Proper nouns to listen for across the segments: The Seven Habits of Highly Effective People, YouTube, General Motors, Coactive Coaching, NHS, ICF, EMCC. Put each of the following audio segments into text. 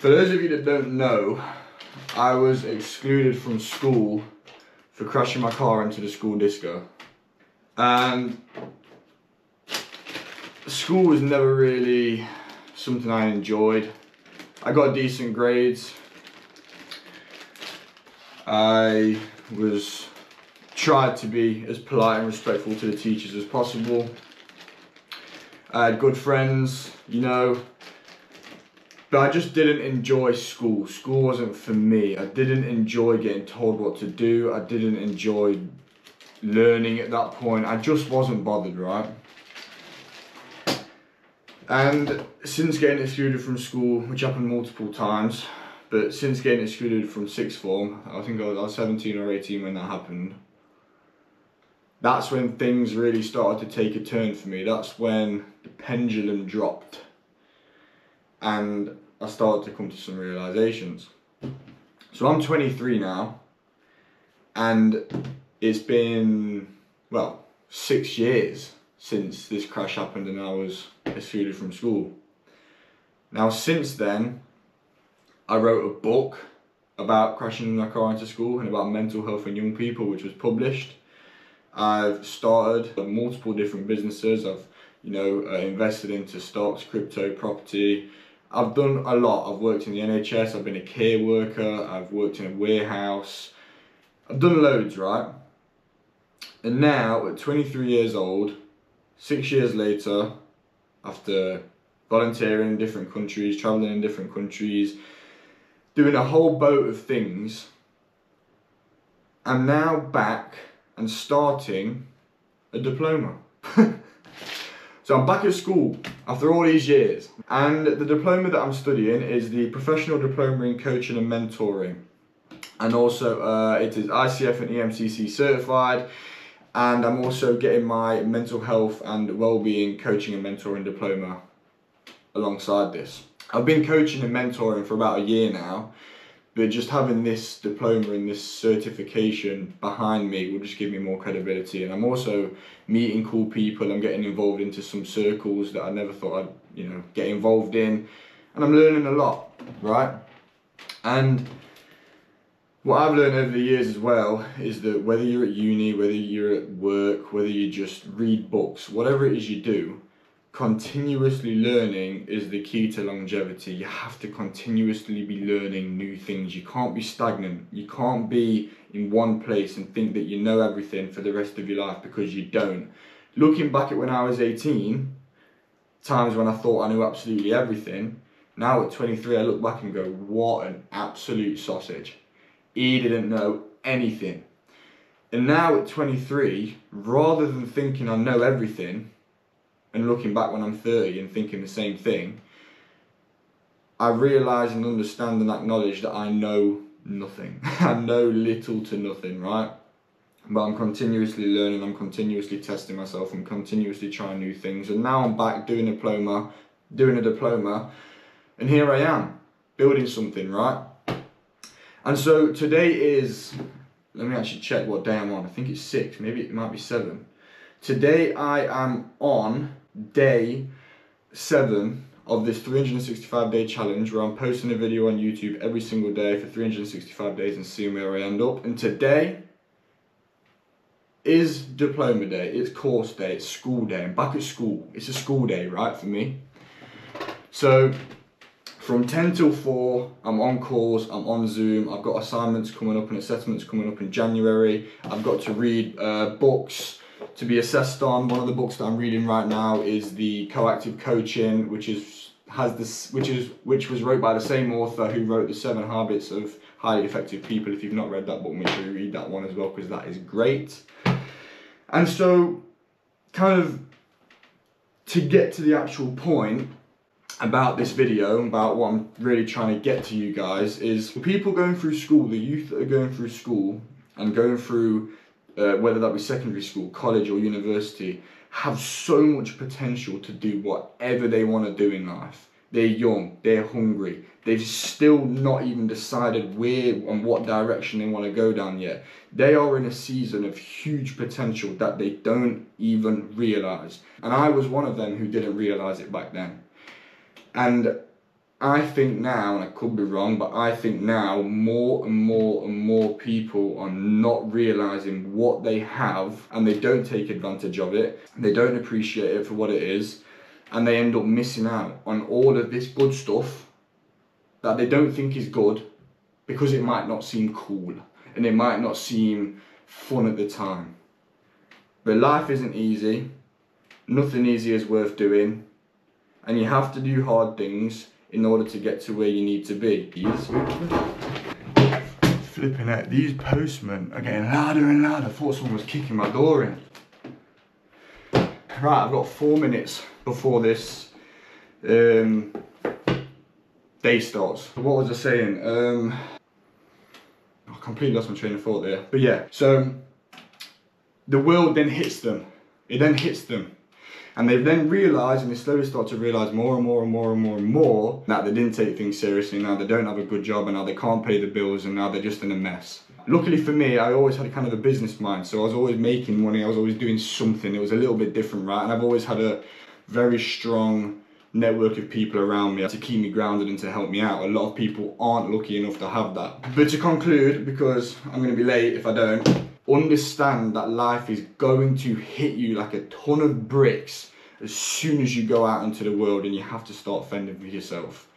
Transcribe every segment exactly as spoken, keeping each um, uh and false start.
For those of you that don't know, I was excluded from school for crashing my car into the school disco. And school was never really something I enjoyed. I got decent grades. I was tried to be as polite and respectful to the teachers as possible. I had good friends, you know, but I just didn't enjoy school. School wasn't for me. I didn't enjoy getting told what to do. I didn't enjoy learning at that point. I just wasn't bothered, right? And since getting excluded from school, which happened multiple times, but since getting excluded from sixth form, I think I was, I was seventeen or eighteen when that happened, that's when things really started to take a turn for me. That's when the pendulum dropped and I started to come to some realizations. So I'm twenty-three now, and it's been, well, six years since this crash happened and I was excluded from school. Now, since then, I wrote a book about crashing my car into school and about mental health and young people, which was published. I've started multiple different businesses. I've, you know, uh, invested into stocks, crypto, property. I've done a lot. I've worked in the N H S. I've been a care worker. I've worked in a warehouse. I've done loads, right? And now, at twenty-three years old, six years later, after volunteering in different countries, traveling in different countries, doing a whole boat of things, I'm now back and starting a diploma. So I'm back at school after all these years. And the diploma that I'm studying is the Professional Diploma in Coaching and Mentoring. And also uh, it is I C F and E M C C certified. And I'm also getting my mental health and well-being coaching and mentoring diploma alongside this. I've been coaching and mentoring for about a year now, but just having this diploma and this certification behind me will just give me more credibility. And I'm also meeting cool people. I'm getting involved into some circles that I never thought I'd, you know, get involved in. And I'm learning a lot, right? And what I've learned over the years as well is that whether you're at uni, whether you're at work, whether you just read books, whatever it is you do, continuously learning is the key to longevity. You have to continuously be learning new things. You can't be stagnant. You can't be in one place and think that you know everything for the rest of your life, because you don't. Looking back at when I was eighteen, times when I thought I knew absolutely everything, now at twenty-three I look back and go, what an absolute sausage. He didn't know anything. And now at twenty-three, rather than thinking I know everything and looking back when I'm thirty and thinking the same thing, I realise and understand and acknowledge that I know nothing. I know little to nothing, right? But I'm continuously learning, I'm continuously testing myself, I'm continuously trying new things. And now I'm back doing a diploma, doing a diploma, and here I am, building something, right? And so today is, let me actually check what day I'm on. I think it's six, maybe it might be seven. Today I am on day seven of this three hundred sixty-five day challenge, where I'm posting a video on YouTube every single day for three hundred sixty-five days and seeing where I end up. And today is diploma day, it's course day, it's school day. I'm back at school. It's a school day, right, for me. So from ten till four, I'm on calls, I'm on Zoom, I've got assignments coming up and assessments coming up in January. I've got to read uh, books to be assessed on. One of the books that I'm reading right now is the Coactive Coaching, which is has this which is which was wrote by the same author who wrote The Seven Habits of Highly Effective People. If you've not read that book, make sure you read that one as well, because that is great. And so, kind of to get to the actual point about this video, about what I'm really trying to get to you guys, is people going through school, the youth that are going through school and going through uh, whether that be secondary school, college or university, have so much potential to do whatever they want to do in life. They're young, they're hungry, they've still not even decided where and what direction they want to go down yet. They are in a season of huge potential that they don't even realise. And I was one of them who didn't realise it back then. And I think now, and I could be wrong, but I think now more and more and more people are not realizing what they have, and they don't take advantage of it. They don't appreciate it for what it is, and they end up missing out on all of this good stuff that they don't think is good because it might not seem cool and it might not seem fun at the time. But life isn't easy. Nothing easy is worth doing, and you have to do hard things in order to get to where you need to be. These flipping out, these postmen are getting louder and louder. I thought someone was kicking my door in. Right, I've got four minutes before this um, day starts. What was I saying? Um, I completely lost my train of thought there. But yeah, so the world then hits them. It then hits them. And they've then realised, and they slowly start to realise more and more and more and more and more that they didn't take things seriously, now they don't have a good job, and now they can't pay the bills, and now they're just in a mess. Luckily for me, I always had a kind of a business mind, so I was always making money, I was always doing something, it was a little bit different, right? And I've always had a very strong network of people around me to keep me grounded and to help me out. A lot of people aren't lucky enough to have that. But to conclude, because I'm going to be late if I don't, understand that life is going to hit you like a ton of bricks as soon as you go out into the world, and you have to start fending for yourself.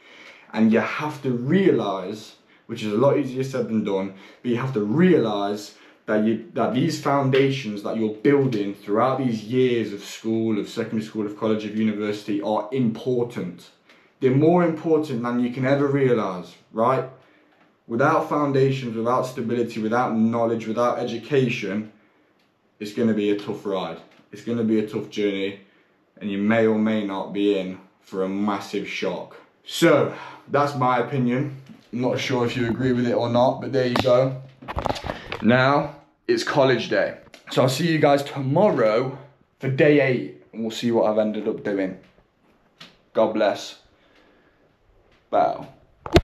And you have to realise, which is a lot easier said than done, but you have to realise that you that these foundations that you're building throughout these years of school, of secondary school, of college, of university are important. They're more important than you can ever realise, right? Without foundations, without stability, without knowledge, without education, it's going to be a tough ride. It's going to be a tough journey, and you may or may not be in for a massive shock. So, that's my opinion. I'm not sure if you agree with it or not, but there you go. Now, it's college day. So I'll see you guys tomorrow for day eight, and we'll see what I've ended up doing. God bless. Bow.